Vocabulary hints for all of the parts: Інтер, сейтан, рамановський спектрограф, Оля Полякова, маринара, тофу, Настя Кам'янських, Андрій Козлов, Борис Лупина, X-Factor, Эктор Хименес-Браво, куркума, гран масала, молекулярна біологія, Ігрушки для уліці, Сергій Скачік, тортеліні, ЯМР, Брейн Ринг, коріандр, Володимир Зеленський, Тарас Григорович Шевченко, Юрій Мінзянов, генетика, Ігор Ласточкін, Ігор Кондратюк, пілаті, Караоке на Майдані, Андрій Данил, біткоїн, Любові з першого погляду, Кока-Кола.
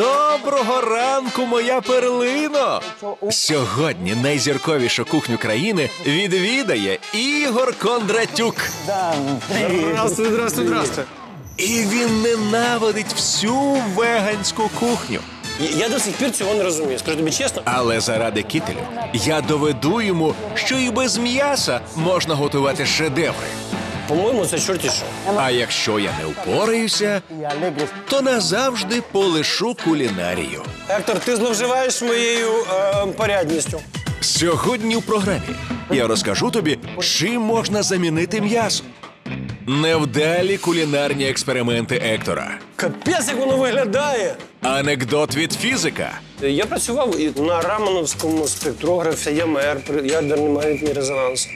Доброго ранку, моя перлино! Сьогодні найзірковішу кухню країни відвідає Ігор Кондратюк. Здравствуй, здравствуй, здравствуй. І він ненавидить всю веганську кухню. Я до сих пір цього не розумію, скажу тобі чесно. Але заради кітелю я доведу йому, що і без м'яса можна готувати шедеври. По-моєму, це чорті що. А якщо я не впораюся, то назавжди полишу кулінарію. Ектор, ти зловживаєш моєю порядністю. Сьогодні в програмі я розкажу тобі, чим можна замінити м'ясо. Невдалі кулінарні експерименти Ектора. Капець, як воно виглядає! Анекдот від фізика. Я працював на рамановському спектрографі ЯМР, ядерний магнітний резонанс.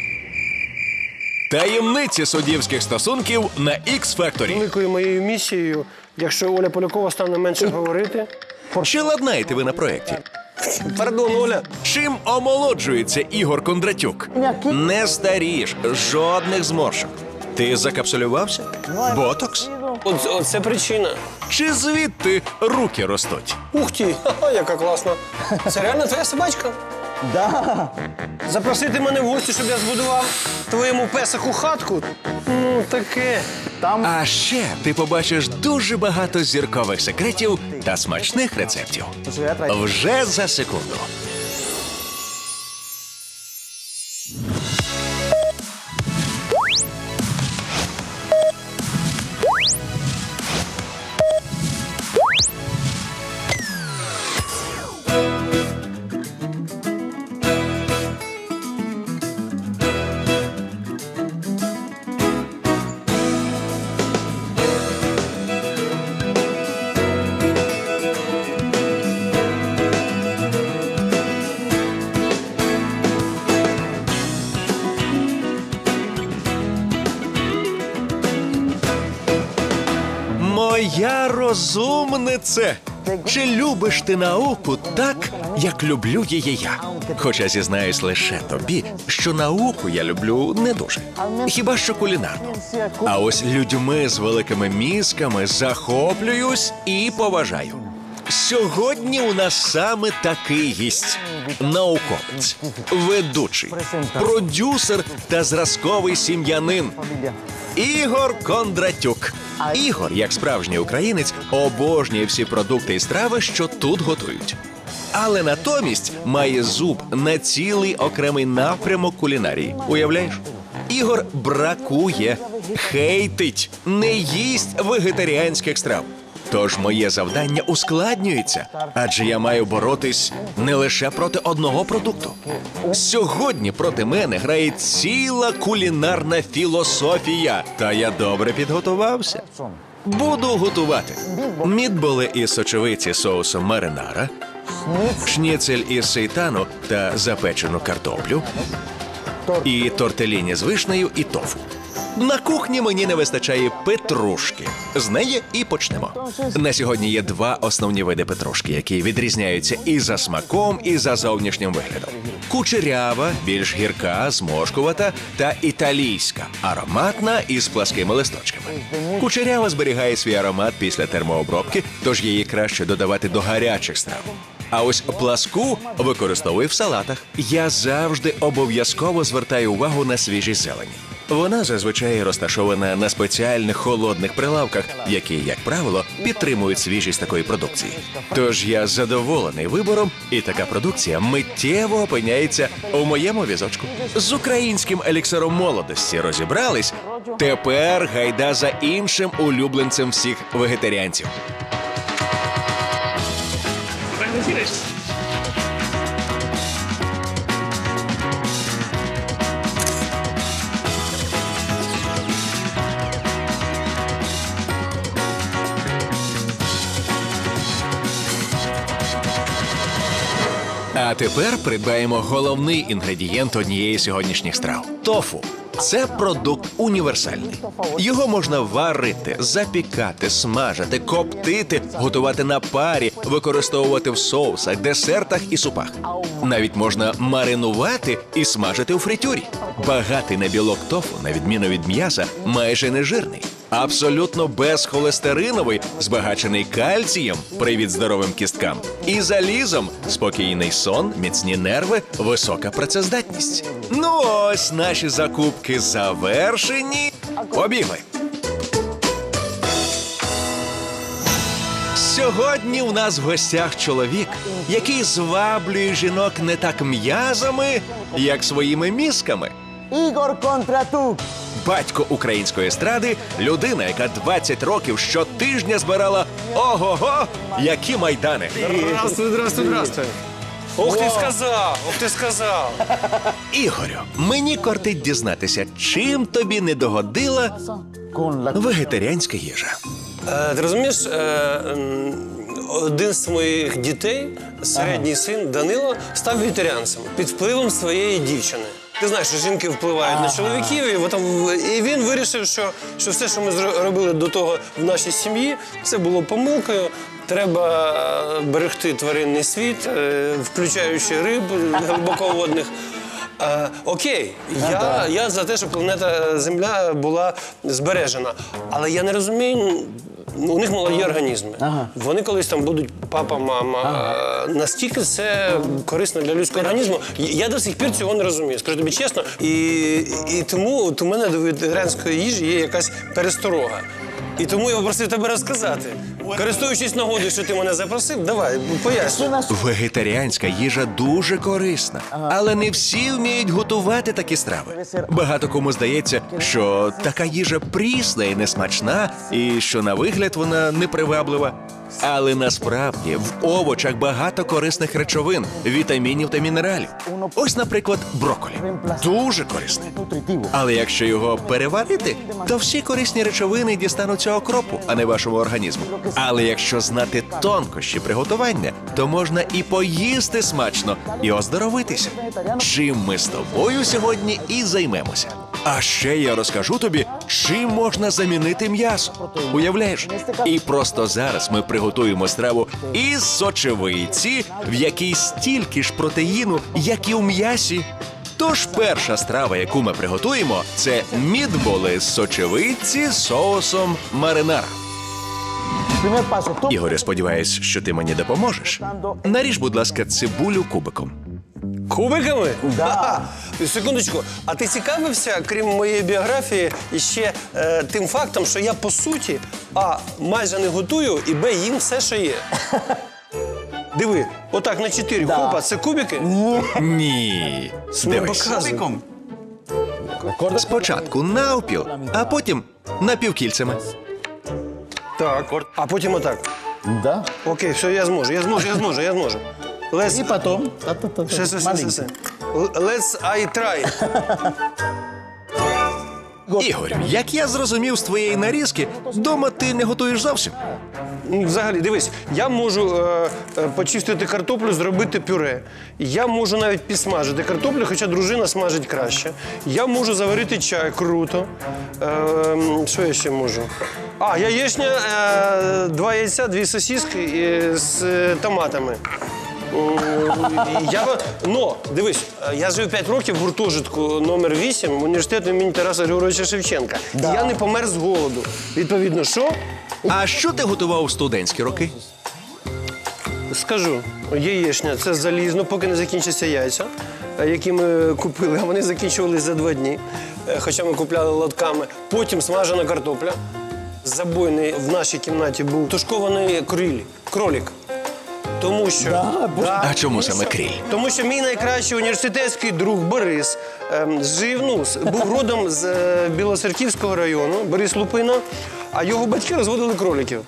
Таємниці суддівських стосунків на X-Factor. Великою моєю місією, якщо Оля Полякова стане менше говорити... Чи ладнаєте ви на проєкті? Пардон, Оля. Чим омолоджується Ігор Кондратюк? Не старієш, жодних зморшок. Ти закапсулювався? Ботокс? Оце причина. Чи звідти руки ростуть? Ух ти, яка класна. Це реально твоя собачка? Да. Запросити мене в гості, щоб я збудував твоєму песику хатку? Ну, таке. А ще ти побачиш дуже багато зіркових секретів та смачних рецептів. Вже за секунду. Моя розумнице! Чи любиш ти науку так, як люблю її я? Хоча зізнаюсь лише тобі, що науку я люблю не дуже. Хіба що кулінарну. А ось людьми з великими мізками захоплююсь і поважаю. Сьогодні у нас саме такий гість. Науковець, ведучий, продюсер та зразковий сім'янин. Ігор Кондратюк. Ігор, як справжній українець, обожнює всі продукти і страви, що тут готують. Але натомість має зуб на цілий окремий напрямок кулінарії. Уявляєш? Ігор бракує, хейтить, не їсть вегетаріанських страв. Тож моє завдання ускладнюється, адже я маю боротись не лише проти одного продукту. Сьогодні проти мене грає ціла кулінарна філософія, та я добре підготувався. Буду готувати мітболи із сочевиці соусом маринара, шніцель із сейтану та запечену картоплю, і тортеліні з вишнею і тофу. На кухні мені не вистачає петрушки. З неї і почнемо. На сьогодні є два основні види петрушки, які відрізняються і за смаком, і за зовнішнім виглядом. Кучерява, більш гірка, зморшкувата, та італійська, ароматна і з пласкими листочками. Кучерява зберігає свій аромат після термообробки, тож її краще додавати до гарячих страв. А ось пласку використовую в салатах. Я завжди обов'язково звертаю увагу на свіжі зелені. Вона зазвичай розташована на спеціальних холодних прилавках, які, як правило, підтримують свіжість такої продукції. Тож я задоволений вибором, і така продукція миттєво опиняється у моєму візочку. З українським еліксиром молодості розібрались, тепер гайда за іншим улюбленцем всіх вегетаріанців. А тепер придбаємо головний інгредієнт однієї з сьогоднішніх страв – тофу. Це продукт універсальний. Його можна варити, запікати, смажити, коптити, готувати на парі, використовувати в соусах, десертах і супах. Навіть можна маринувати і смажити у фритюрі. Багатий на білок тофу, на відміну від м'яса, майже не жирний. абсолютно безхолестериновий, збагачений кальцієм, привіт здоровим кісткам, і залізом, спокійний сон, міцні нерви, висока працездатність. Ну ось, наші закупки завершені. Побігли! Сьогодні у нас в гостях чоловік, який зваблює жінок не так м'язами, як своїми мізками. Ігор Кондратюк. Батько української естради, людина, яка 20 років щотижня збирала ого-го, які майдани. Здравствуй, здравствуй, здравствуй. Ох ти сказав, ох ти сказав. Ігорю, мені кортить дізнатися, чим тобі не догодила вегетаріанська їжа. Ти розумієш, один з моїх дітей, середній син Данило, став вегетаріанцем під впливом своєї дівчини. Ти знаєш, що жінки впливають на чоловіків, і він вирішив, що все, що ми робили до того в нашій сім'ї, це було помилкою. Треба берегти тваринний світ, включаючи риб глибоководних. Окей, я за те, щоб планета Земля була збережена, але я не розумію, у них молоді організми. Вони колись там будуть папа, мама. Настільки це корисно для людського організму, я до сих пір цього не розумію, скажу тобі чесно. І тому у мене до вегетаріанської їжі є якась пересторога. І тому я попросив тебе розказати. Користуючись нагодою, що ти мене запросив, давай, поясню. Вегетаріанська їжа дуже корисна, але не всі вміють готувати такі страви. Багато кому здається, що така їжа прісна і несмачна, і що на вигляд вона неприваблива. Але насправді в овочах багато корисних речовин, вітамінів та мінералів. Ось, наприклад, брокколі. Дуже корисне. Але якщо його переварити, то всі корисні речовини дістануться окропу, а не вашому організму. Але якщо знати тонкощі приготування, то можна і поїсти смачно, і оздоровитися. Чим ми з тобою сьогодні і займемося. А ще я розкажу тобі, чим можна замінити м'ясо. Уявляєш? І просто зараз ми приготуємо страву із сочевиці, в якій стільки ж протеїну, як і у м'ясі. Тож перша страва, яку ми приготуємо, це мітболи з сочевиці з соусом маринара. Ігорю, сподіваюсь, що ти мені допоможеш. Наріж, будь ласка, цибулю кубиком. Кубиками? Да. Секундочку, а ти цікавився, крім моєї біографії, ще тим фактом, що я, по суті, а, майже не готую, і б, їм все, що є. Диви, отак на 4 хопа, це кубики? Ні. Дивись. Спочатку навпіл, а потім напівкільцями. Так, а потім отак. Да. Окей, все, я зможу. І потім. Все. Let's I try. Ігорю, як я зрозумів з твоєї нарізки, дома ти не готуєш зовсім? Взагалі, дивись, я можу почистити картоплю, зробити пюре. Я можу навіть підсмажити картоплю, хоча дружина смажить краще. Я можу заварити чай, круто. Що я ще можу? А, яєчня, 2 яйця, 2 сосиски з томатами. Но, дивись, я живу 5 років в гуртожитку номер 8 в університету імені Тараса Григоровича Шевченка. І я не помер з голоду. Відповідно, що? А що ти готував у студентські роки? Скажу, яєчня – це залізно, поки не закінчаться яйця, які ми купили, а вони закінчувалися за 2 дні, хоча ми купляли лотками. Потім смажена картопля. Забойний в нашій кімнаті був тушкований кролік. Тому що... А чому саме кріль? Тому що мій найкращий університетський друг Борис був родом з Білоцерківського району, Борис Лупина, а його батьки розводили кроліків.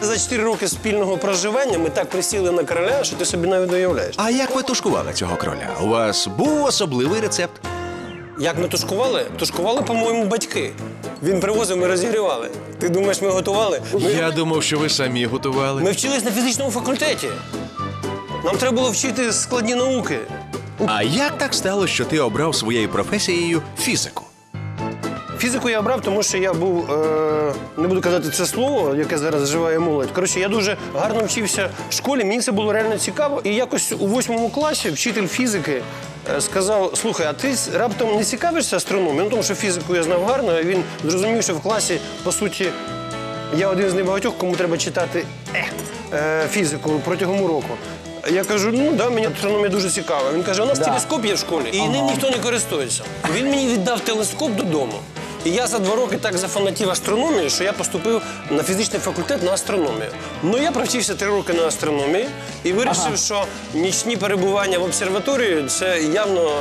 За 4 роки спільного проживання ми так присіли на короля, що ти собі навіть уявляєш. А як ви тушкували цього кроля? У вас був особливий рецепт? Як ми тушкували? Тушкували, по-моєму, батьки. Він привозив, ми розігрівали. Ти думаєш, ми готували? Я думав, що ви самі готували. Ми вчились на фізичному факультеті. Нам треба було вчити складні науки. А як так стало, що ти обрав своєю професією фізику? Фізику я обрав, тому що я був, не буду казати це слово, яке зараз вживає молодь. Коротше, я дуже гарно вчився в школі, мені це було реально цікаво. І якось у 8 класі вчитель фізики сказав, слухай, а ти раптом не цікавишся астрономією? Ну, тому що фізику я знав гарно, і він зрозумів, що в класі, по суті, я один з небагатьох, кому треба читати фізику протягом уроку. Я кажу, ну, да, мені астрономія дуже цікава. Він каже, у нас телескоп є в школі, і ним ніхто не користується. Він мені віддав телескоп додому. І я за 2 роки так зафанатів астрономію, що я поступив на фізичний факультет на астрономію. Ну, я провчився 3 роки на астрономії і вирішив, що нічні перебування в обсерваторії – це явно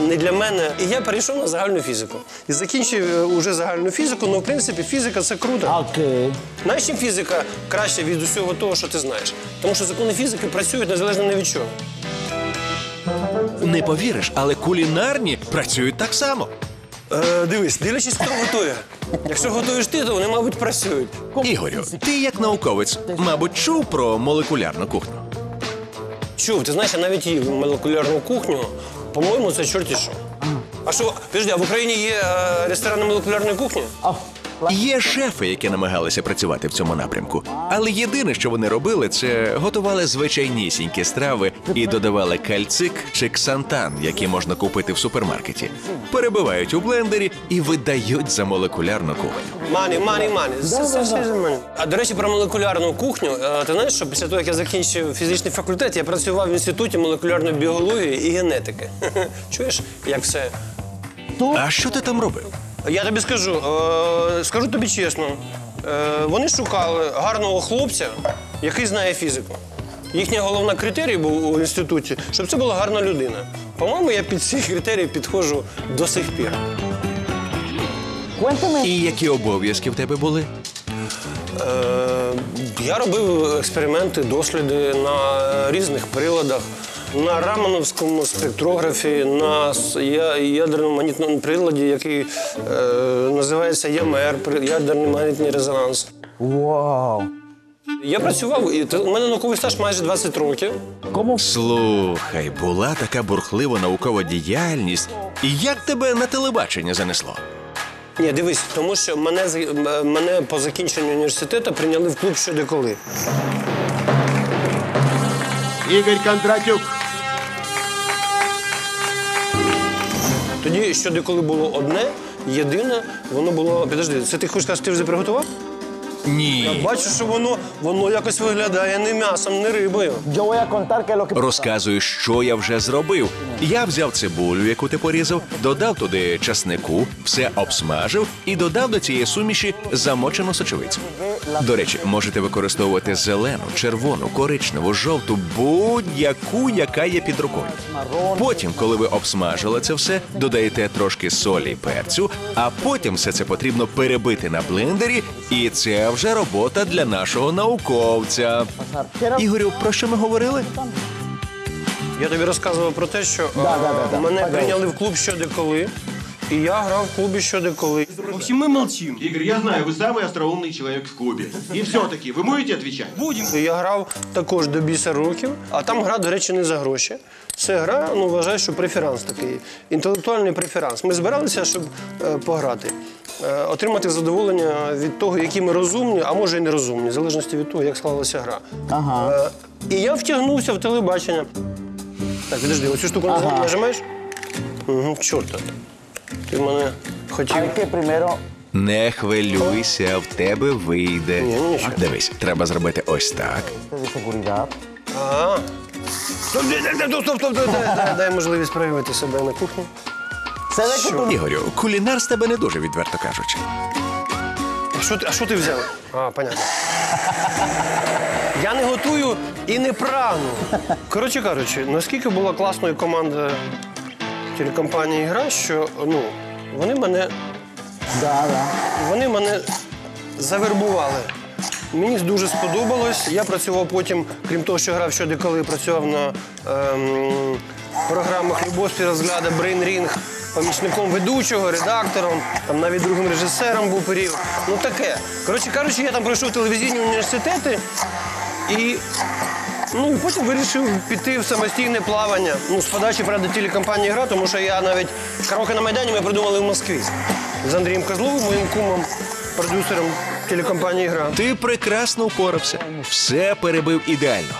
не для мене. І я перейшов на загальну фізику. І закінчив уже загальну фізику, але, в принципі, фізика – це круто. Окей. Знаєш, чим фізика краще від усього того, що ти знаєш? Тому що закони фізики працюють незалежно ні від чого. Не повіриш, але кулінарні працюють так само. Дивись, дивлячись, хто готує. Якщо готуєш ти, то вони, мабуть, працюють. Ігорю, ти як науковець, мабуть, чув про молекулярну кухню? Чув, ти знаєш, я навіть їв молекулярну кухню. По-моєму, це чорті що. А що, подожди, а в Україні є ресторани молекулярної кухні? Є шефи, які намагалися працювати в цьому напрямку. Але єдине, що вони робили, це готували звичайнісінькі страви і додавали кальцик чи ксантан, які можна купити в супермаркеті. Перебивають у блендері і видають за молекулярну кухню. Мані, мані, мані. А, до речі, про молекулярну кухню. Ти знаєш, що після того, як я закінчив фізичний факультет, я працював в Інституті молекулярної біології і генетики. Чуєш, як все? А що ти там робив? Я тобі скажу, скажу тобі чесно, вони шукали гарного хлопця, який знає фізику. Їхній головний критерій був у інституті, щоб це була гарна людина. По-моєму, я під ці критерії підходжу до сих пір. І які обов'язки в тебе були? Я робив експерименти, досліди на різних приладах. На рамановському спектрографі, на ядерному магнітному приладі, який називається ЯМР, ядерний магнітний резонанс. Вау! Я працював, і у мене науковий стаж майже 20 років. Слухай, була така бурхлива наукова діяльність. І як тебе на телебачення занесло? Ні, дивись, тому що мене по закінченню університету прийняли в клуб щодеколи. Ігор Кондратюк. Тоді щодеколи було одне, єдине, воно було... Підожди, це ти хочеш сказати, ти вже приготував? Ні. Я бачу, що воно якось виглядає не м'ясом, не рибою. Розказую, що я вже зробив. Я взяв цибулю, яку ти порізав, додав туди часнику, все обсмажив і додав до цієї суміші замочену сочевицю. До речі, можете використовувати зелену, червону, коричневу, жовту, будь-яку, яка є під рукою. Потім, коли ви обсмажили це все, додаєте трошки солі і перцю, а потім все це потрібно перебити на блендері, і це вже робота для нашого науковця. Ігорю, про що ми говорили? Я тобі розказував про те, що мене прийняли в клуб щодеколи. И я играл в клубе щодеколи. В общем, мы молчим. Игорь, я знаю, вы самый остроумный человек в клубе. И все-таки, вы можете отвечать? Будем. Я играл також до біса років, а там гра, до речі, не за гроші. Це гра, ну, вважаю, що преферанс такий, інтелектуальний преферанс. Ми збиралися, щоб пограти, отримати задоволення від того, які ми розумні, а може і нерозумні, в залежності від того, як склалася гра. І я втягнувся в телебачення. Так, підожди, оцю штуку нажимаєш? Чорта. Ти мене хотів... Не хвилюйся, в тебе вийде. Дивись, треба зробити ось так. Стоп, дай можливість проявити себе на кухні. Ігорю, кулінар з тебе не дуже, відверто кажучи. А що ти взяв? А, понятно. Я не готую і не прагну. Коротше кажучи, наскільки була класною команда... телекомпанії «Ігра», що, ну, вони мене завербували. Мені дуже сподобалось. Я працював потім, крім того, що грав щодеколи, працював на програмах «Любові з першого погляду», «Брейн Ринг», помічником ведучого, редактором, там навіть другим режисером був період. Ну, таке. Коротше кажучи, я там пройшов телевізійні університети і... Ну, і потім вирішив піти в самостійне плавання, ну, з подачі, правда, телекомпанії «Гра», тому що я навіть «Караоке на Майдані» ми придумали в Москві з Андрієм Козловим, моїм кумом, продюсером телекомпанії «Гра». Ти прекрасно впорався, все перебив ідеально.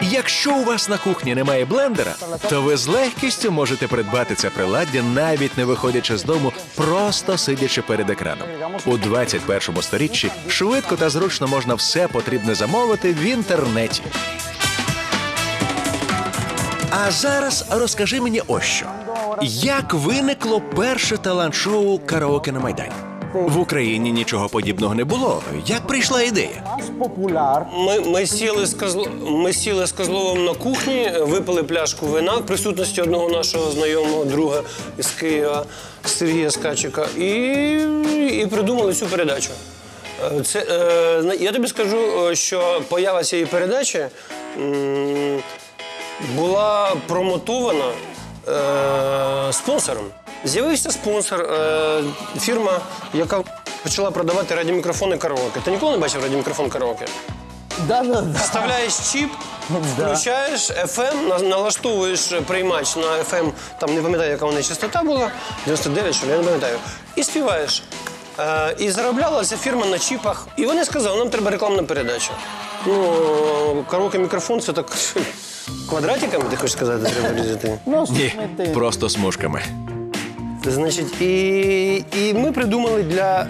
Якщо у вас на кухні немає блендера, то ви з легкістю можете придбати це приладдя, навіть не виходячи з дому, просто сидячи перед екраном. У 21-му сторіччі швидко та зручно можна все потрібне замовити в інтернеті. А зараз розкажи мені ось що. Як виникло перше талант-шоу «Караоке на Майдані»? В Україні нічого подібного не було. Як прийшла ідея? Ми сіли з Козловим на кухні, випили пляшку вина в присутності одного нашого знайомого друга з Києва, Сергія Скачіка, і придумали цю передачу. Я тобі скажу, що поява цієї передачі була промотована спонсором. З'явився спонсор, фірма, яка почала продавати радіомікрофони «Караоке». Ти ніколи не бачив радіомікрофон «Караоке»? Вставляєш чіп, включаєш FM, налаштовуєш приймач на FM, там не пам'ятаю, яка вона частота була, 99, що ли, я не пам'ятаю, і співаєш. І заробляла ця фірма на чіпах. І вони сказали, нам треба рекламна передача. Ну, караоке-мікрофон – це так квадратиками, ти хочеш сказати, треба різати? Ні, просто смужками. Значить, і ми придумали для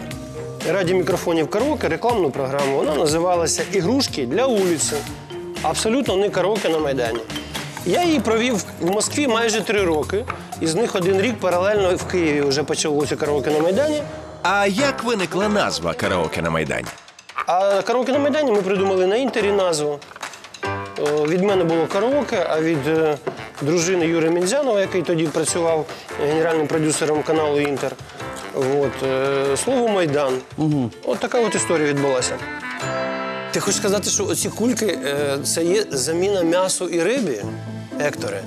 радіомікрофонів «Караоке» рекламну програму. Вона називалася «Ігрушки для уліці». Абсолютно не «Караоке на Майдані». Я її провів в Москві майже 3 роки. Із них 1 рік паралельно в Києві вже почалося «Караоке на Майдані». А як виникла назва «Караоке на Майдані»? А «Караоке на Майдані» ми придумали на Інтері назву. Від мене було «Караоке», а від дружини Юрія Мінзянова, який тоді працював генеральним продюсером каналу «Інтер», слово «Майдан». От така от історія відбулася. Ти хочеш сказати, що оці кульки – це є заміна м'ясу і рибі, Екторе?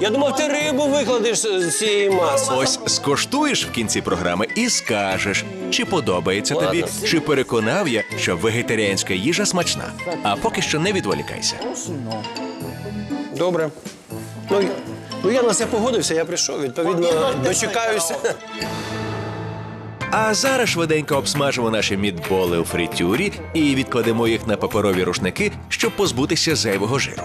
Я думав, ти рибу викладеш з цієї маси. Ось скоштуєш в кінці програми і скажеш, чи подобається тобі, чи переконав я, що вегетаріанська їжа смачна. А поки що не відволікайся. Добре. Ну, я на це погодився, я прийшов. Відповідно, дочекаюся. А зараз швиденько обсмажимо наші мітболи у фритюрі і відкладемо їх на паперові рушники, щоб позбутися зайвого жиру.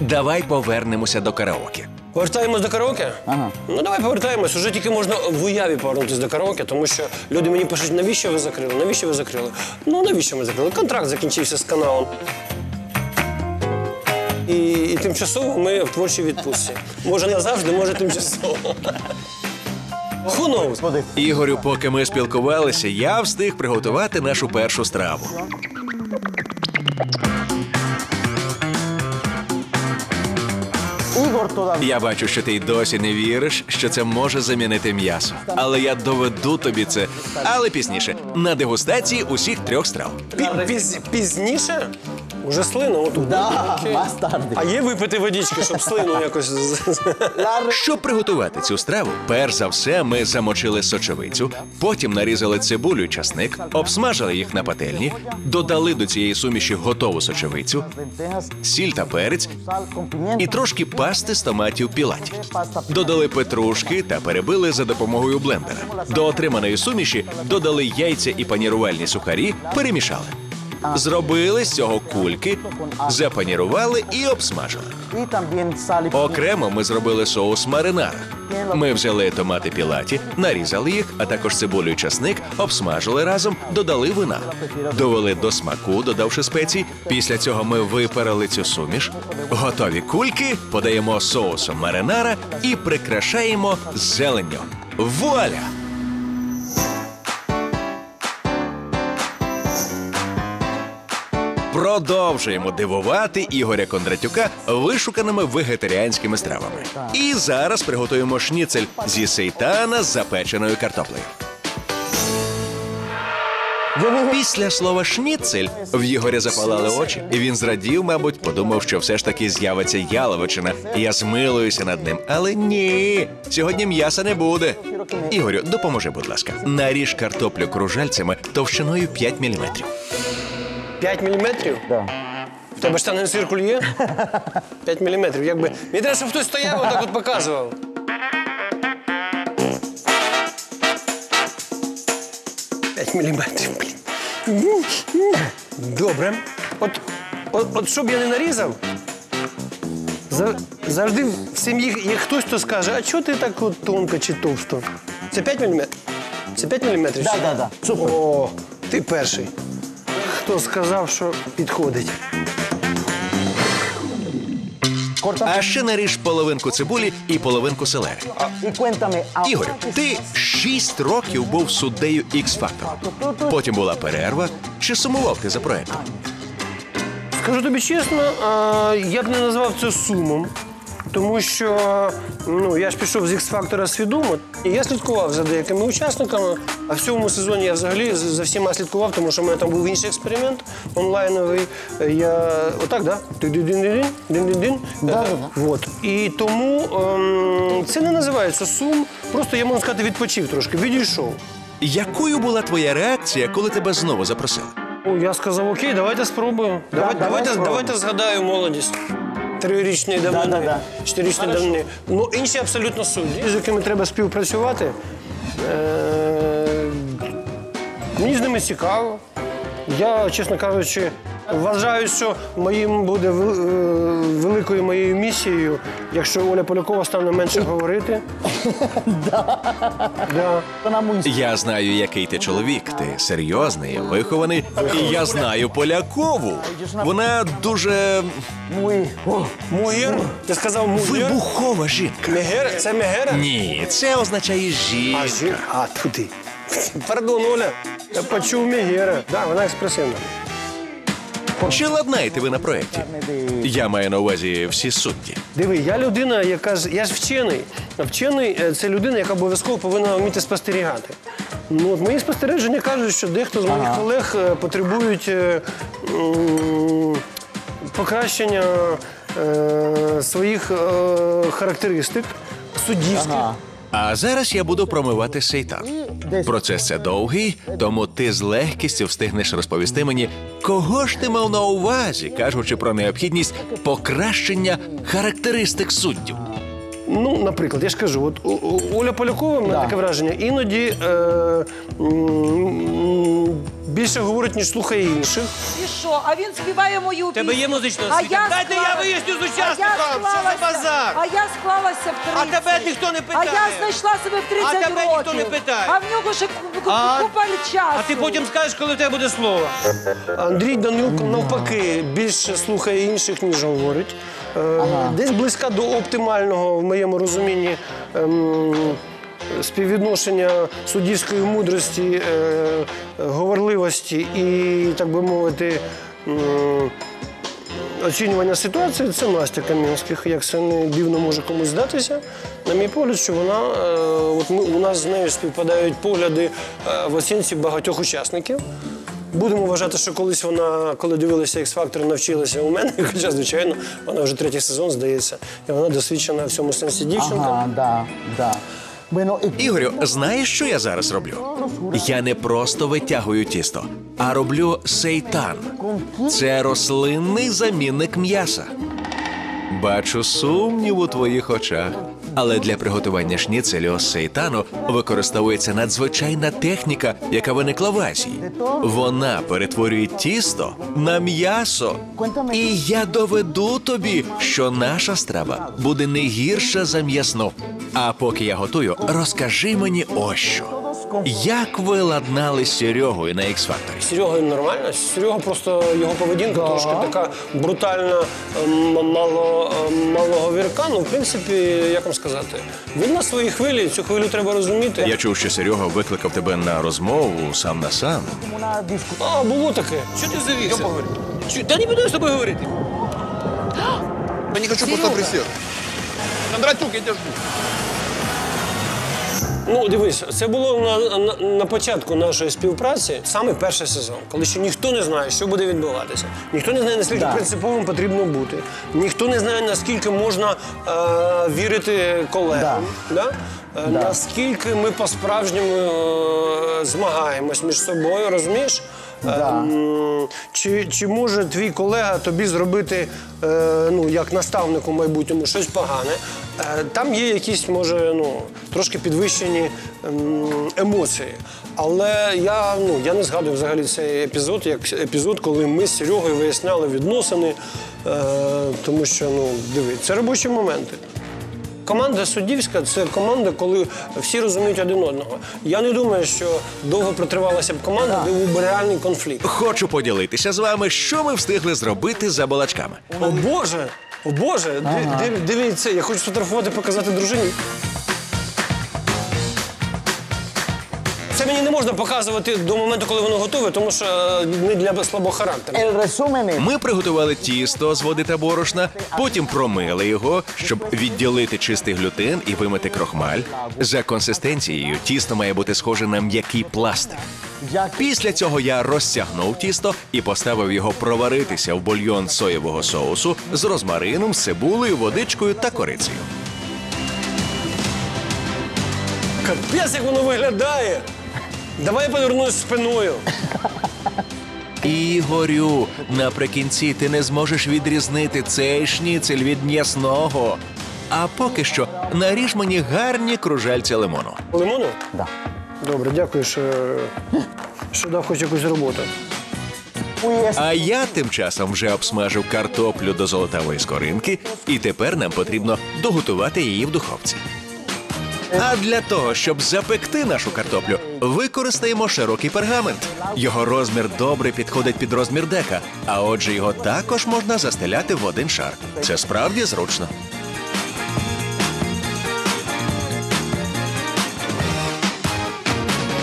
Давай повернемося до «Караоке». Повертаємось до «Караоке»? Ага. Ну, давай повертаємось. Уже тільки можна в уяві повернутися до «Караоке», тому що люди мені пишуть, навіщо ви закрили, навіщо ви закрили. Ну, навіщо ми закрили? Контракт закінчився з каналом. І тимчасово ми в творчій відпустці. Може назавжди, може тимчасово. Ігорю, поки ми спілкувалися, я встиг приготувати нашу першу страву. Я бачу, що ти й досі не віриш, що це може замінити м'ясо. Але я доведу тобі це. Але пізніше. На дегустації усіх 3 страв. Пізніше? Уже слину отут. А є випити водички, щоб слину якось... Щоб приготувати цю страву, перш за все ми замочили сочевицю, потім нарізали цибулю і часник, обсмажили їх на пательні, додали до цієї суміші готову сочевицю, сіль та перець і трошки пасти з томатів пілаті. Додали петрушки та перебили за допомогою блендера. До отриманої суміші додали яйця і панірувальні сухарі, перемішали. Зробили з цього кульки, запанірували і обсмажили. Окремо ми зробили соус маринара. Ми взяли томати пілаті, нарізали їх, а також цибулю і часник, обсмажили разом, додали вина. Довели до смаку, додавши спецій. Після цього ми випарили цю суміш. Готові кульки подаємо соусом маринара і прикрашаємо зеленню. Вуаля! Продовжуємо дивувати Ігоря Кондратюка вишуканими вегетаріанськими стравами. І зараз приготуємо шніцель зі сейтана з запеченою картоплею. Після слова «шніцель» в Ігоря запалали очі. Він зрадів, мабуть, подумав, що все ж таки з'явиться яловичина. Я змилуюся над ним. Але ні, сьогодні м'яса не буде. Ігорю, допоможи, будь ласка. Наріж картоплю кружальцями товщиною 5 міліметрів. 5 міліметрів? Так. В тебе штанний циркуль є? 5 міліметрів, якби... Мені треба, щоб хтось стояв, отак от показував. П'ять міліметрів, блін. Добре. От щоб я не нарізав, завжди в сім'ї є хтось, хто скаже, а чого ти так тонко чи товсто? Це 5 міліметрів? Це 5 міліметрів? Так. Супер. О, ти перший, хто сказав, що підходить. А ще наріж половинку цибулі і половинку селери. Ігорю, ти 6 років був суддею X-Factor. Потім була перерва. Чи сумував ти за проєктом? Скажу тобі чесно, я б не назвав це сумом. Тому що я ж пішов з X-Factor свідомо. І я слідкував за деякими учасниками. А в цьому сезоні я взагалі за всіма слідкував, тому що в мене там був інший експеримент онлайновий. Я отак, так? Дин-дин-дин-дин. І тому це не називається сум. Просто я, можна сказати, відпочив трошки, відійшов. Якою була твоя реакція, коли тебе знову запросили? Я сказав, окей, давайте спробуємо. Давайте згадаємо молодість. 3-річної давнини, 4-річної давнини. Ну, інші абсолютно судді, з якими треба співпрацювати. Мені з ними цікаво. Я, чесно кажучи, вважаю, що моїм буде великою моєю місією, якщо Оля Полякова стане менше говорити. Я знаю, який ти чоловік. Ти серйозний, вихований. І я знаю Полякову. Вона дуже... Мугер? Ти сказав мугер? Вибухова жінка. Мегер? Це мегера? Ні, це означає жінка. А жінка? А, туди. Пардон, Оля. Я почув мегера. Так, вона експресивна. Чи ладнаєте ви на проєкті? Я маю на увазі всі судді. Диви, я людина, яка... Я ж вчений. Вчений – це людина, яка обов'язково повинна вміти спостерігати. Мої спостереження кажуть, що дехто з моїх колег потребують покращення своїх характеристик суддівських. А зараз я буду промивати сейтан. Процес це довгий, тому ти з легкістю встигнеш розповісти мені, кого ж ти мав на увазі, кажучи про необхідність покращення характеристик суддів. Наприклад, я ж кажу, от Оля Полякова, в мене таке враження, іноді більше говорить, ніж слухає інших. І що? А він співає мою пісню. Тебе є музична освіта? Дайте я виясню з учасником, що за базар? А я склалася в 30. А тебе ніхто не питає. А я знайшла себе в 30 років. А тебе ніхто не питає. А в нього ще купа часу. А ти потім скажеш, коли в тебе буде слово. Андрій Данил, навпаки, більше слухає інших, ніж говорить. Десь близько до оптимального, в моєму розумінні, співвідношення суддівської мудрості, говорливості і, так би мовити, оцінювання ситуації – це Настя Кам'янських. Як це не дивно може комусь здатися, на мій погляд, що у нас з нею співпадають погляди в оцінці багатьох учасників. Будемо вважати, що колись вона, коли дивилася X-Factor, навчилася у мене, хоча, звичайно, вона вже 3-й сезон, здається, і вона досвідчена в цьому сенсі дівчинка. Ігорю, знаєш, що я зараз роблю? Я не просто витягую тісто, а роблю сейтан. Це рослинний замінник м'яса. Бачу сумнів у твоїх очах. Але для приготування шніцелю з сейтану використовується надзвичайна техніка, яка виникла в Азії. Вона перетворює тісто на м'ясо. І я доведу тобі, що наша страва буде не гірша за м'ясну. А поки я готую, розкажи мені ось що. Як ви ладнали з Серегою на X-Factor? Серега нормально. Серега просто, його поведінка трошки така брутальна, малоговірка. В принципі, як вам сказати, він на своїй хвилі, цю хвилю треба розуміти. Я чув, що Серега викликав тебе на розмову сам на сам. А, було таке. Що ти завівся? Та не буду я з тобою говорити. Я не хочу просто присісти. Кондратюк, я тебе жду. Дивись, це було на початку нашої співпраці, саме перший сезон, коли ще ніхто не знає, що буде відбуватися. Ніхто не знає, наскільки принциповим потрібно бути. Ніхто не знає, наскільки можна вірити колегам. наскільки ми по-справжньому змагаємось між собою, розумієш? Чи може твій колега тобі зробити, як наставнику майбутньому, щось погане? Там є якісь, може, трошки підвищені емоції. Але я не згадую взагалі цей епізод, як епізод, коли ми з Серегою виясняли відносини, тому що, це робочі моменти. Команда суддівська – це команда, коли всі розуміють один одного. Я не думаю, що довго протривалася б команда, де був би реальний конфлікт. Хочу поділитися з вами, що ми встигли зробити за балачками. О Боже! О Боже! Дивіться, я хочу сфотографувати, показати дружині. Це мені не можна показувати до моменту, коли воно готове, тому що не для слабого характеру. Ми приготували тісто з води та борошна, потім промили його, щоб відділити чистий глютен і вимити крохмаль. За консистенцією тісто має бути схоже на м'який пластик. Після цього я розтягнув тісто і поставив його проваритися в бульйон соєвого соусу з розмарином, цибулею, водичкою та корицею. Капець, як воно виглядає! Давай я повернусь спиною. Ігорю, наприкінці ти не зможеш відрізнити цей шніцель від м'ясного. А поки що наріж мені гарні кружальця лимону. Лимону? Так. Добре, дякую, що дав хоч якусь роботу. А я тим часом вже обсмажив картоплю до золотавої скоринки, і тепер нам потрібно доготувати її в духовці. А для того, щоб запекти нашу картоплю, використаємо широкий пергамент. Його розмір добре підходить під розмір дека, а отже його також можна застеляти в один шар. Це справді зручно.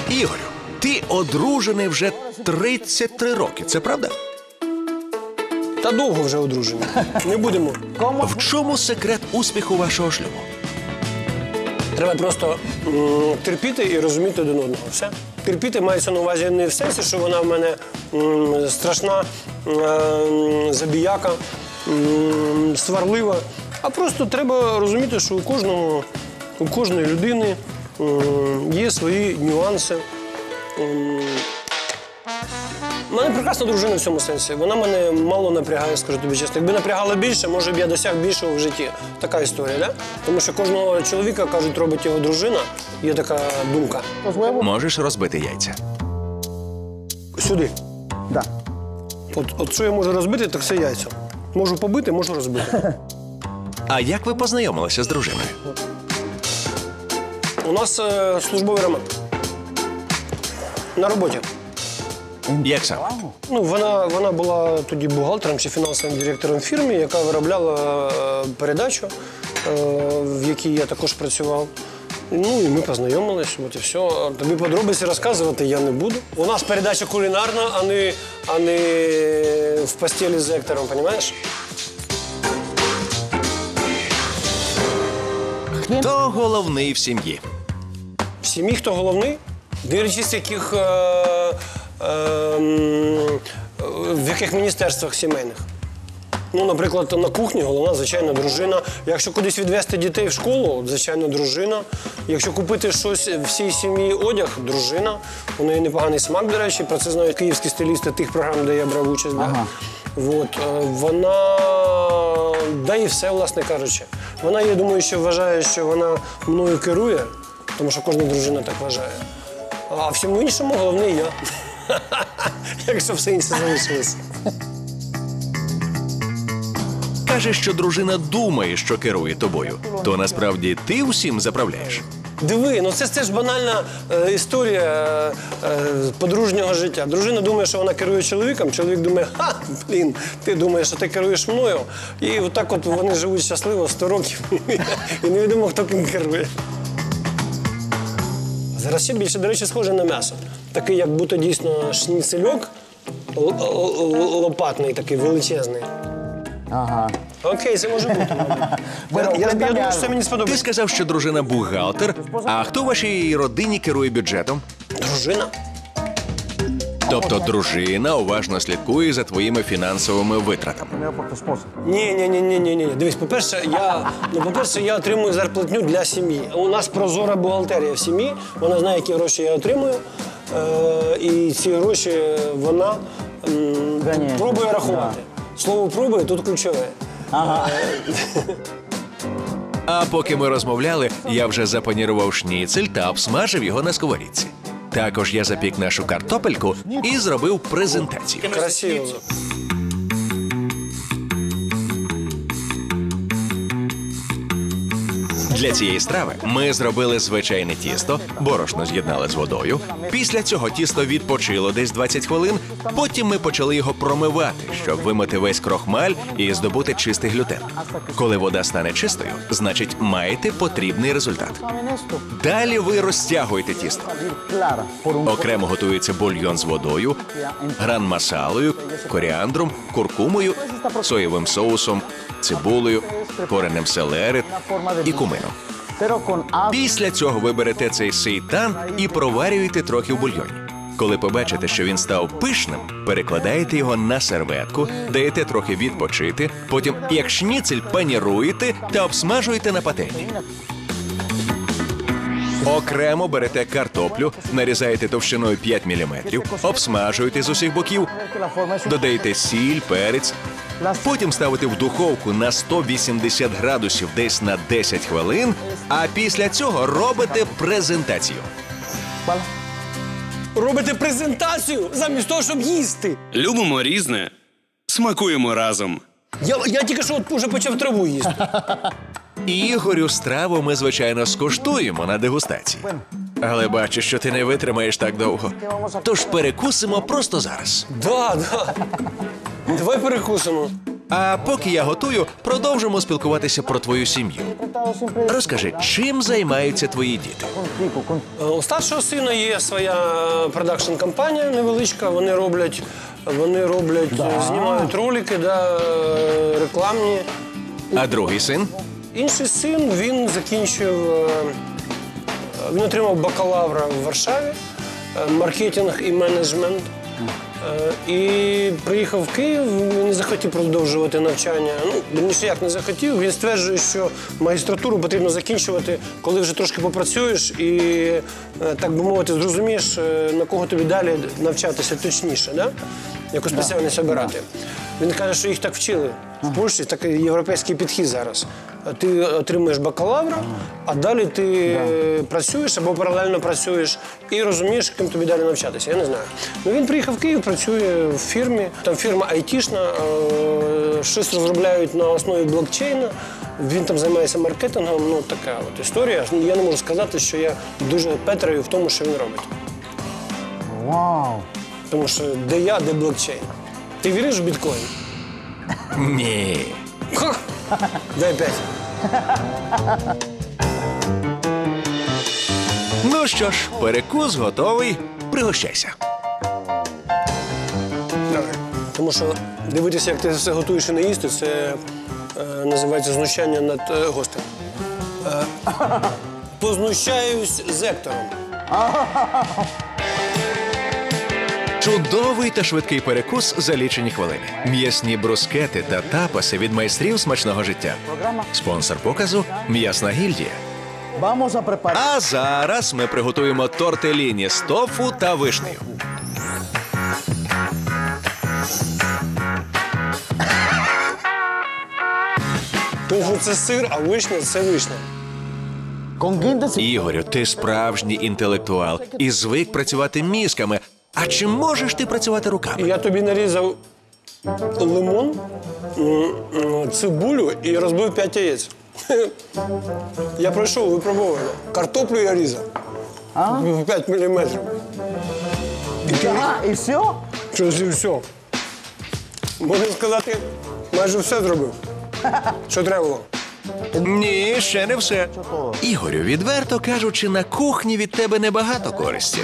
Ігорю, ти одружений вже 33 роки, це правда? Та довго вже одружений. Не будемо. В чому секрет успіху вашого шлюбу? Треба просто терпіти і розуміти один одного. Все. Терпіти мається на увазі не в сенсі, що вона в мене страшна, забіяка, сварлива. А просто треба розуміти, що у кожної людини є свої нюанси. У мене прекрасна дружина в цьому сенсі. Вона мене мало напрягає, скажу тобі чесно. Якби напрягала більше, може б я досяг більшого в житті. Така історія, так? Тому що кожного чоловіка, кажуть, робить його дружина. Є така думка. Можеш розбити яйця. Сюди. Так. От що я можу розбити, так це яйця. Можу побити, можу розбити. А як ви познайомилися з дружиною? У нас службовий роман. На роботі. Як саме? Вона була тоді бухгалтером чи фінансовим директором фірми, яка виробляла передачу, в якій я також працював. І ми познайомились, от і все. Тобі подробиці розказувати я не буду. У нас передача кулінарна, а не в постелі з Ектором, розумієш? Хто головний в сім'ї? В сім'ї хто головний? Дивлячись, яких... в яких міністерствах сімейних. Наприклад, на кухні головна, звичайно, дружина. Якщо кудись відвезти дітей в школу, звичайно, дружина. Якщо купити щось всій сім'ї одяг, дружина. У неї непоганий смак, до речі, про це знають київські стилісти тих програм, де я брав участь. Вона дає все, власне кажучи. Вона, я думаю, що вважає, що вона мною керує, тому що кожна дружина так вважає. А всьому іншому головний я. Якщо все інше залишилося. Каже, що дружина думає, що керує тобою, то насправді ти усім заправляєш. Диви, це теж банальна історія подружнього життя. Дружина думає, що вона керує чоловіком, чоловік думає, ти думаєш, що ти керуєш мною. І отак от вони живуть щасливо 100 років, і невідомо, хто ким керує. Зараз більше, до речі, схоже на м'ясо. Такий, як будто дійсно шніцельок, лопатний такий, величезний. Ага. Окей, це може бути. Я думаю, що це мені сподобається. Ти сказав, що дружина бухгалтер. А хто в вашій родині керує бюджетом? Дружина. Тобто дружина уважно слідкує за твоїми фінансовими витратами. Ні. Дивись, по-перше, я отримую зарплатню для сім'ї. У нас прозора бухгалтерія в сім'ї, вона знає, які гроші я отримую, і ці гроші вона пробує рахувати. Слово «пробує» тут ключове. А поки ми розмовляли, я вже запанірував шніцель та обсмажив його на сковорідці. Також я запік нашу картопельку і зробив презентацію. Красиво. Для цієї страви ми зробили звичайне тісто, борошно з'єднали з водою. Після цього тісто відпочило десь 20 хвилин, потім ми почали його промивати, щоб вимити весь крохмаль і здобути чистий глютен. Коли вода стане чистою, значить маєте потрібний результат. Далі ви розтягуєте тісто. Окремо готується бульйон з водою, гран масалою, коріандром, куркумою, соєвим соусом, цибулею, коренем селери і кумином. Після цього ви берете цей сейтан і проварюєте трохи в бульйоні. Коли побачите, що він став пишним, перекладаєте його на серветку, даєте трохи відпочити, потім як шніцель паніруєте та обсмажуєте на пательні. Окремо берете картоплю, нарізаєте товщиною 5 мм, обсмажуєте з усіх боків, додаєте сіль, перець, потім ставите в духовку на 180 градусів десь на 10 хвилин, а після цього робите презентацію. Робите презентацію замість того, щоб їсти. Любимо різне, смакуємо разом. Я тільки що вже почав траву їсти. Ігорю, страву ми, звичайно, скуштуємо на дегустації. Але бачу, що ти не витримаєш так довго. Тож перекусимо просто зараз. Да. Давай перекусимо. А поки я готую, продовжимо спілкуватися про твою сім'ю. Розкажи, чим займаються твої діти? У старшого сина є своя продакшн-компанія невеличка. Вони роблять, знімають ролики, рекламні. А другий син? Інший син, він отримав бакалавра в Варшаві, маркетинг і менеджмент. І приїхав в Київ, він не захотів продовжувати навчання. Він стверджує, що магістратуру потрібно закінчувати, коли вже трошки попрацюєш і, так би мовити, зрозумієш, на кого тобі далі навчатися точніше, яку спеціальність обирати. Він каже, що їх так вчили. В Польщі такий європейський підхід зараз. Ти отримуєш бакалавра, а далі ти працюєш або паралельно працюєш і розумієш, ким тобі далі навчатися, я не знаю. Він приїхав в Київ, працює в фірмі, там фірма айтішна, щось розробляють на основі блокчейна, він там займається маркетингом, така от історія. Я не можу сказати, що я дуже петраю в тому, що він робить. Вау! Тому що де я, де блокчейн. Ти віриш в біткоїн? Ні. Дай 5. Ну що ж, перекус готовий. Пригощайся. Тому що дивитися, як ти все готуєш і не їсти, це називається знущання над гостем. Познущаюсь з Ектором. Чудовий та швидкий перекус за лічені хвилини. М'ясні брускети та тапаси від майстрів смачного життя. Спонсор показу – м'ясна гільдія. А зараз ми приготуємо тортеліні з тофу та вишнею. Тофу – це сир, а вишня – це вишня. Ігорю, ти справжній інтелектуал і звик працювати мізками. А чи можеш ти працювати руками? Я тобі нарізав лимон, цибулю і розбив 5 яєць. Я пройшов випробування. Картоплю я різав. 5 міліметрів. І все? Щось і все. Можна сказати, майже все зробив, що треба було. Ні, ще не все. Ігорю, відверто кажучи, на кухні від тебе небагато користі.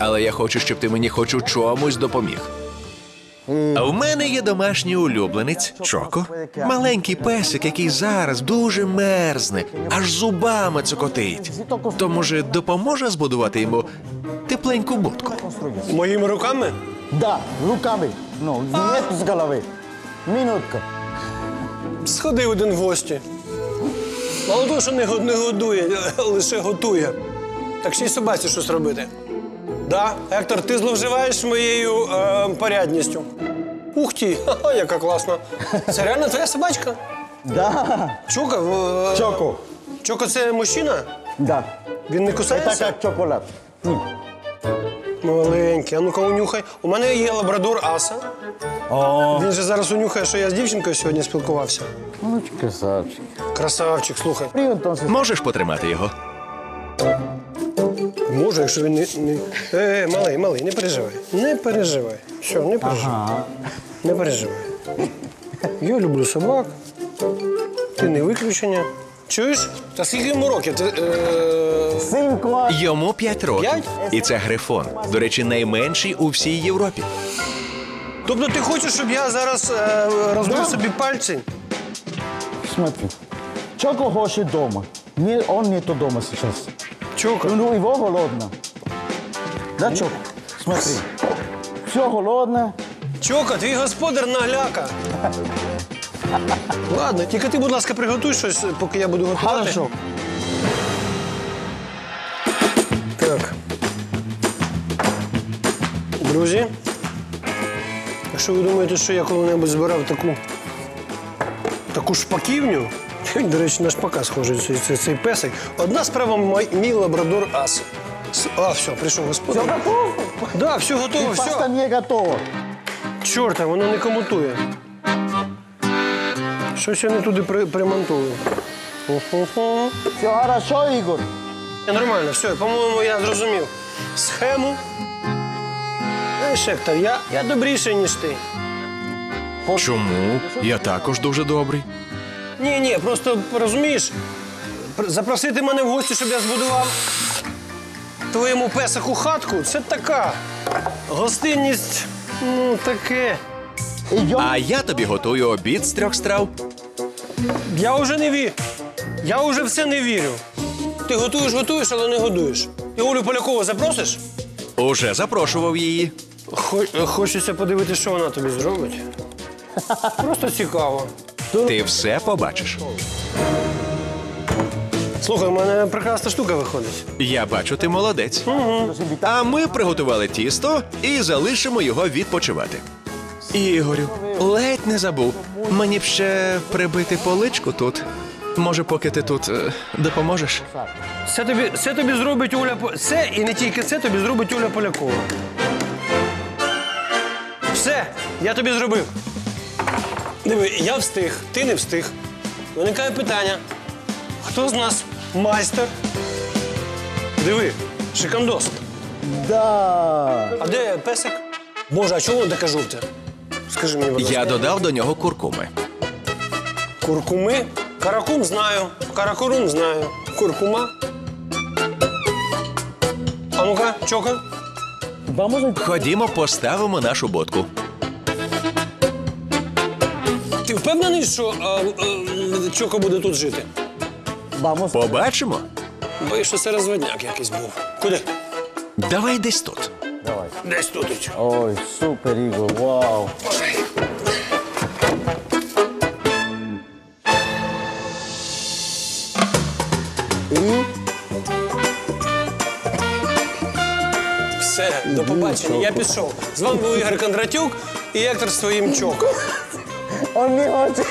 Але я хочу, щоб ти мені хоч у чомусь допоміг. А в мене є домашній улюбленець – Чоко. Маленький песик, який зараз дуже мерзне, аж зубами цокотить. То, може, допоможе збудувати йому тепленьку будку? Моїми руками? Да, руками. Ну, нет с головы. Минутка. Сходи один в гості. Мало того, що не годує, лише готує. Так ще й собаці щось робити. Да, Ектор, ти зловживаєш моєю порядністю. Ух ти, яка класна. Це реально твоя собачка? Да. Чука? Чоко. Чоко – це мужчина? Да. Він не кусається? Це так, як чоколад. Маленький. А ну-ка, унюхай. У мене є лабрадор Аса. Він же зараз унюхає, що я з дівчинкою сьогодні спілкувався. Ну, красавчик. Красавчик, слухай. Можеш потримати його? Можу, якщо він не... малий, малий, не переживай. Не переживай. Все, не переживай. Не переживай. Я люблю собак. Ти не виключення. Чуєш? Та скільки йому років? 5. Йому 5 років. 5? І це грифон. До речі, найменший у всій Європі. Тобто ти хочеш, щоб я зараз розбив собі пальці? Смотри. Чоко хоче дома. Он нету дома сейчас. Чоко? Ну, его голодно. Да, Чоко? Смотри. Все голодно. Чоко, твій господар нагляка. Ладно, тільки ти, будь ласка, приготуй щось, поки я буду готувати. Хорошо. Так. Друзі, якщо ви думаєте, що я коли-небудь збирав таку шпаківню, він, до речі, на шпака схожий цей песик. Одна справа – мій лабрадор Ас. А, все, прийшов господар. Все готово? Да, все готово, все. І паста не готова. Чорта, воно не комутує. Щось я не туди примонтую. Все хорошо, Ігор? Нормально, все, по-моєму, я зрозумів схему. Знаєш, Ектор, я добріший, ніж ти. Чому? Я також дуже добрий. Ні, просто, розумієш, запросити мене в гості, щоб я збудував твоєму песику хатку, це така гостинність, ну, таке. А я тобі готую обід з 3 страв. Я вже не вірю. Я вже в це не вірю. Ти готуєш, але не годуєш. І Олю Полякову запросиш? Уже запрошував її. Хочеться подивитися, що вона тобі зробить. Просто цікаво. Ти все побачиш. Слухай, у мене прекрасна штука виходить. Я бачу, ти молодець. Угу. А ми приготували тісто і залишимо його відпочивати. Ігорю, ледь не забув. Мені б ще прибити поличку тут. Може, поки ти тут допоможеш? Це тобі зробить Оля... Це і не тільки це тобі зробить Оля Полякова. Все, я тобі зробив. Диви, я встиг, ти не встиг. Виникає питання. Хто з нас майстер? Диви, шикандос. Да. А де песик? Боже, а чого воно таке жовте? Скажи мені, будь ласка. Я додав до нього куркуми. Куркуми? Каракум знаю, каракурум знаю. Куркума. А ну-ка, Чока. Ходімо, поставимо нашу будку. Ти впевнений, що Чока буде тут жити? Побачимо. Боюсь, що це розводняк якийсь був. Куди? Давай десь тут. Десь тут. Ой, супер, Ігор, вау. Все, до побачення, я пішов. З вами був Ігор Кондратюк і Ектор з своїм Чоком. Он не хоче.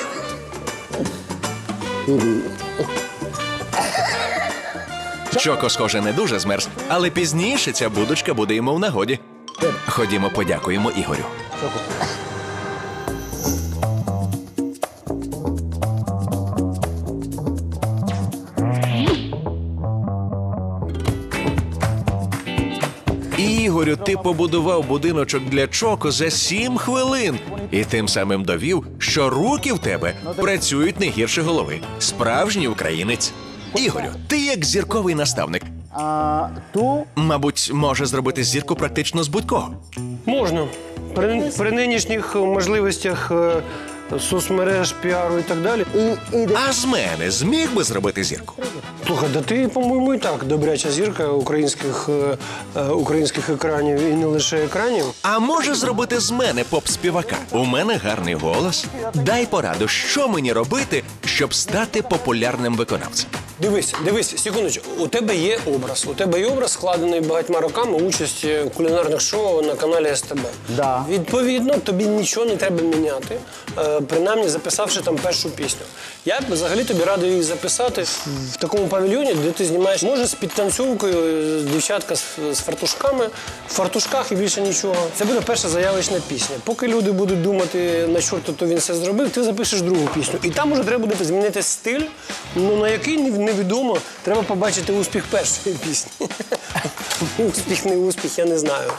Чоко, схоже, не дуже змерз, але пізніше ця будочка буде йому в нагоді. Ходімо, подякуємо Ігорю. Ігорю, ти побудував будиночок для Чоко за 7 хвилин. І тим самим довів, що руки в тебе працюють не гірше голови. Справжній українець. Ігорю, ти як зірковий наставник. Мабуть, може зробити зірку практично з будь-кого. Можна. При нинішніх можливостях соцмереж, піару і так далі. А з мене зміг би зробити зірку? Слухай, да ти, по-моєму, і так добряча зірка українських екранів і не лише екранів. А може зробити з мене поп-співака? У мене гарний голос. Дай пораду, що мені робити, щоб стати популярним виконавцем? Дивись, секундочку, у тебе є образ, складений багатьма роками участь в кулінарних шоу на каналі СТБ. Відповідно, тобі нічого не треба міняти, принаймні записавши там першу пісню. Я взагалі тобі радий їх записати в такому павільйоні, де ти знімаєш, може, з підтанцьовкою, дівчатка з фартушками, в фартушках і більше нічого. Це буде перша заявочна пісня. Поки люди будуть думати, на чорта то він це зробив, ти запишеш другу пісню. І там уже треба буде змінити стиль, на який невідомо, треба побачити успіх першої пісні. Успіх, не успіх, я не знаю.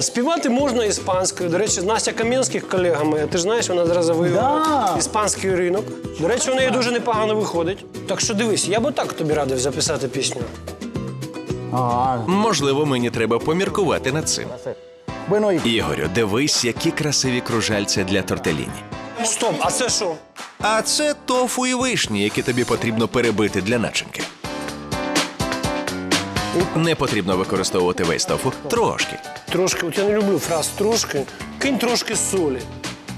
Співати можна іспанською. До речі, Настя Кам'янських, колега моя, ти ж знаєш, вона зараз завоювала іспанський ринок. До речі, у неї дуже непогано виходить. Так що дивись, я б отак тобі радив записати пісню. Можливо, мені треба поміркувати над цим. Ігорю, дивись, які красиві кружальця для тортеліні. Стоп, а це що? А це тофу і вишні, які тобі потрібно перебити для начинки. Не потрібно використовувати весь тофу. Трошки. Трошки. От я не люблю фраз «трошки». Кинь трошки солі.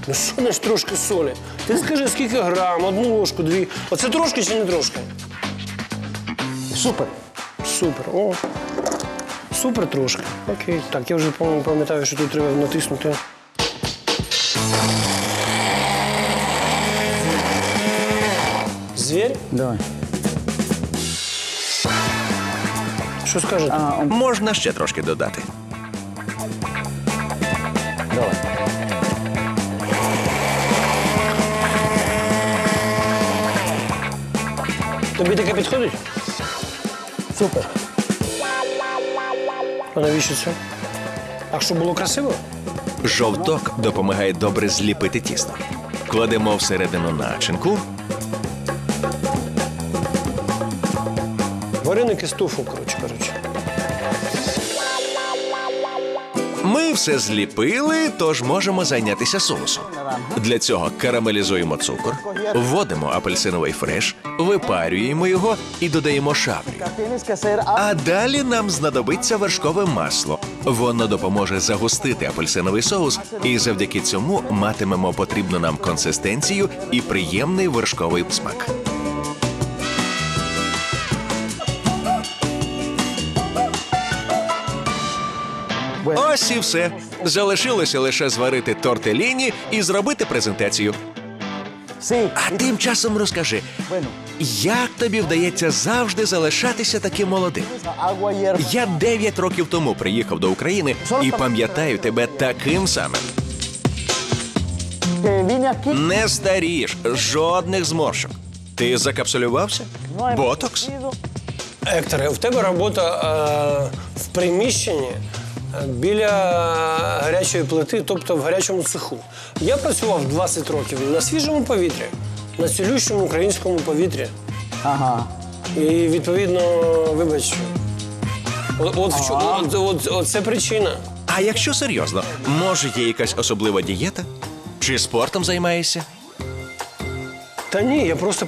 Ну що значить трошки солі? Ти скажи, скільки грам, одну ложку, дві. Оце трошки чи не трошки? Супер. Супер. О. Супер трошки. Окей. Так, я вже пам'ятаю, що тут треба натиснути. Звір? Давай. Що скажете? Можна ще трошки додати. Давай. Тобі таке підходить? Супер. А навіщо це? А щоб було красиво? Жовток допомагає добре зліпити тісто. Кладемо всередину начинку. Вареники з тофу, коротше кажучи. Ми все зліпили, тож можемо зайнятися соусом. Для цього карамелізуємо цукор, вводимо апельсиновий фреш, випарюємо його і додаємо шаблю. А далі нам знадобиться вершкове масло. Воно допоможе загустити апельсиновий соус, і завдяки цьому матимемо потрібну нам консистенцію і приємний вершковий смак. Ось і все. Залишилося лише зварити тортеліні і зробити презентацію. А тим часом розкажи, як тобі вдається завжди залишатися таким молодим? Я 9 років тому приїхав до України і пам'ятаю тебе таким самим. Не старієш, жодних зморшок. Ти закапсулювався? Ботокс? Екторе, в тебе робота в приміщенні біля гарячої плити, тобто в гарячому цеху. Я працював 20 років на свіжому повітрі, на цілющому українському повітрі. Ага. І, відповідно, вибач, от це причина. А якщо серйозно, може є якась особлива дієта? Чи спортом займаєшся? Та ні, я просто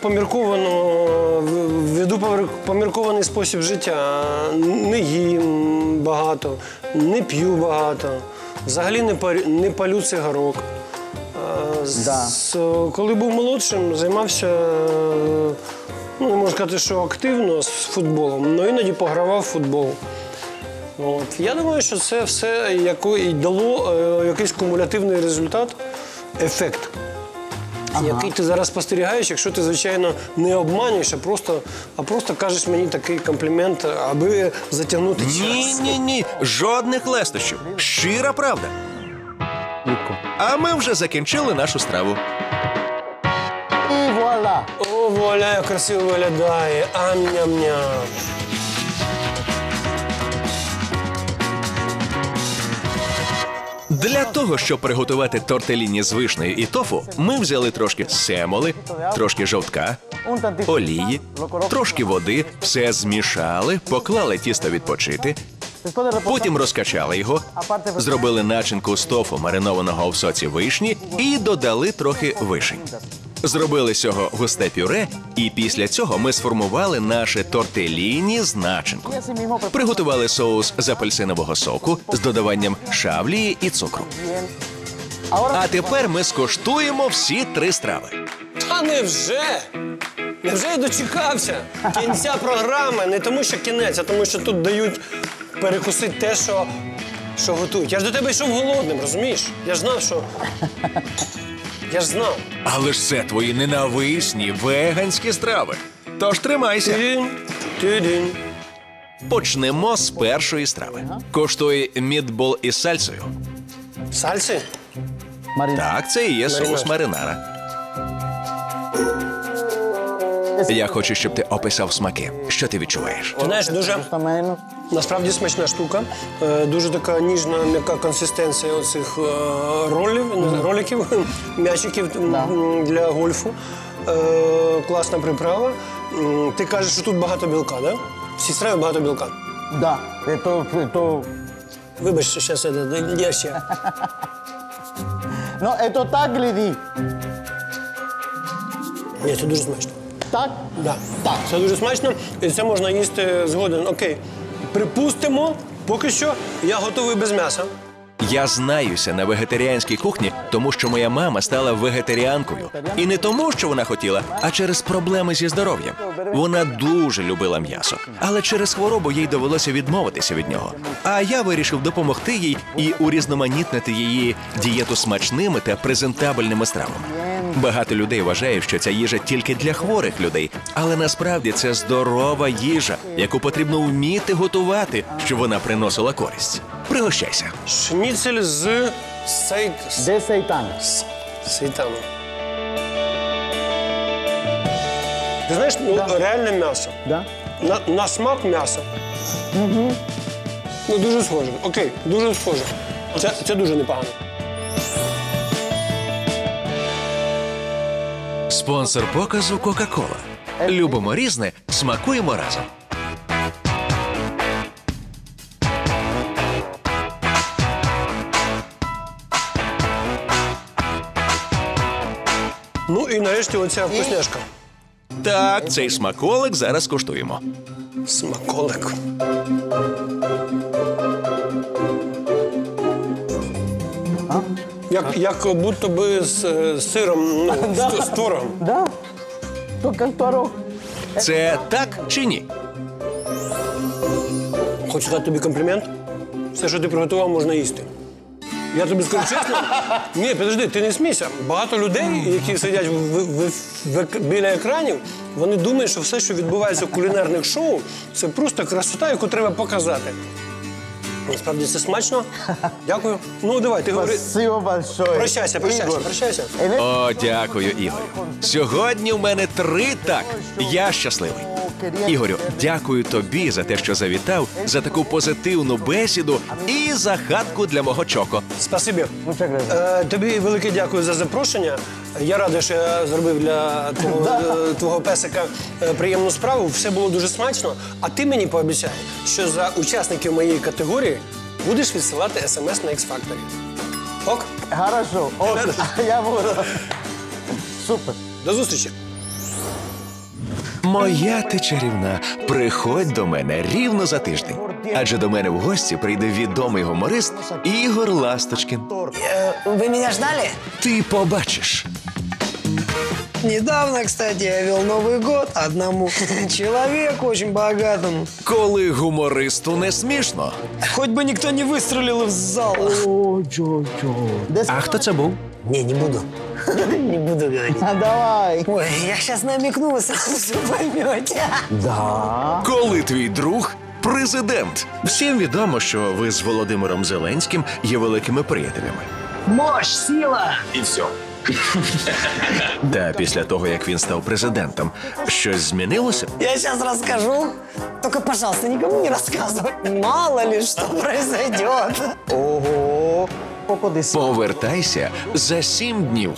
веду поміркований спосіб життя. Не їм багато, не п'ю багато, взагалі не палю цигарок. Коли був молодшим, займався, не можу сказати, що активно з футболом, але іноді погравав в футбол. Я думаю, що це все дало якийсь кумулятивний результат, ефект, який ти зараз спостерігаєш, якщо ти, звичайно, не обманюєш, а просто кажеш мені такий комплімент, аби затягнути час. Ні-ні-ні, жодних лестощів. Щира правда. А ми вже закінчили нашу страву. І вуаля! О, вуаля, як красиво виглядає. Ам-ням-ням. Для того, щоб приготувати тортеліні з вишнею і тофу, ми взяли трошки семоли, трошки жовтка, олії, трошки води, все змішали, поклали тісто відпочити, Потім розкачали його, зробили начинку з тофу, маринованого в соці вишні, і додали трохи вишень. Зробили з цього густе пюре, і після цього ми сформували наше тортеліні з начинку. Приготували соус з апельсинового соку з додаванням шавлії і цукру. А тепер ми скуштуємо всі три страви. Та невже? Невже я дочекався кінця програми? Не тому, що кінець, а тому, що тут дають перекусити те, що готують. Я ж до тебе йшов голодним, розумієш? Я ж знав, що... Я ж знав. Але ж це твої ненависні веганські страви. Тож тримайся. Почнемо з першої страви. Коштує мітбол із сальсою. Сальси? Так, це і є соус маринара. Я хочу, щоб ти описав смаки. Що ти відчуваєш? Знаєш, дуже... Насправді смачна штука. Дуже така ніжна, м'яка консистенція оцих роликів, м'ячиків для гольфу. Класна приправа. Ти кажеш, що тут багато білка, так? Всі страви багато білка. Так. Вибач, що я ще. Ну, це так, гляди. Ні, це дуже смачно. Так? Так. Це дуже смачно, і це можна їсти згоден. Окей, припустимо, поки що я готовий без м'яса. Я знаюся на вегетаріанській кухні, тому що моя мама стала вегетаріанкою. І не тому, що вона хотіла, а через проблеми зі здоров'ям. Вона дуже любила м'ясо, але через хворобу їй довелося відмовитися від нього. А я вирішив допомогти їй і урізноманітнити її дієту смачними та презентабельними стравами. Багато людей вважають, що ця їжа тільки для хворих людей, але насправді це здорова їжа, яку потрібно вміти готувати, щоб вона приносила користь. Пригощайся. Шніцель з сейтану. Ти знаєш, реальне м'ясо. На смак м'ясо. Ну, дуже схоже. Окей, дуже схоже. Це дуже непогано. Спонсор показу Кока-Кола. Любимо різне, смакуємо разом. Ну і нарешті оця вкусняшка. Так, цей смаколик зараз куштуємо. Смаколик. Як будто би з сиром, ну, з творогом. Так, тільки творог. Це так чи ні? Хочу дати тобі комплімент. Все, що ти приготував, можна їсти. Я тобі скажу чесно. Ні, підожди, ти не смійся. Багато людей, які сидять біля екранів, вони думають, що все, що відбувається в кулінарних шоу, це просто красота, яку треба показати. Насправді, це смачно. Дякую. Ну, давай, ти говори. Прощайся, прощайся. О, дякую, Ігорю. Сьогодні в мене 3 так. Я щасливий. Ігорю, дякую тобі за те, що завітав, за таку позитивну бесіду і за хатку для мого чоко. Спасибі. Тобі велике дякую за запрошення. Я радий, що я зробив для твого песика приємну справу. Все було дуже смачно. А ти мені пообіцяй, що за учасників моєї категорії будеш відсилати смс на X-Factor. Ок? Хорошо. Ок. Я буду. Супер. До зустрічі. Моя ти чарівна, приходь до мене рівно за тиждень. Адже до мене в гості прийде відомий гуморист Ігор Ласточкін. Ви мене ждали? Ти побачиш. Недавно, кстати, я вел Новий год одному чоловіку, дуже багатому. Коли гумористу не смішно. Хоч би ніхто не вистрілив з залу. А хто це був? Ні, не буду. Не буду говорить. А давай. Ой, я зараз намікну, ви сразу все поймете. Да. Коли твій друг – президент. Всім відомо, що ви з Володимиром Зеленським є великими приятелями. Мощ, сила! І все. Та після того, як він став президентом, щось змінилося? Я зараз розкажу. Тільки, пожалуйста, нікому не розказуй. Мало ли, що произойдет. Ого. Повертайся за 7 днів.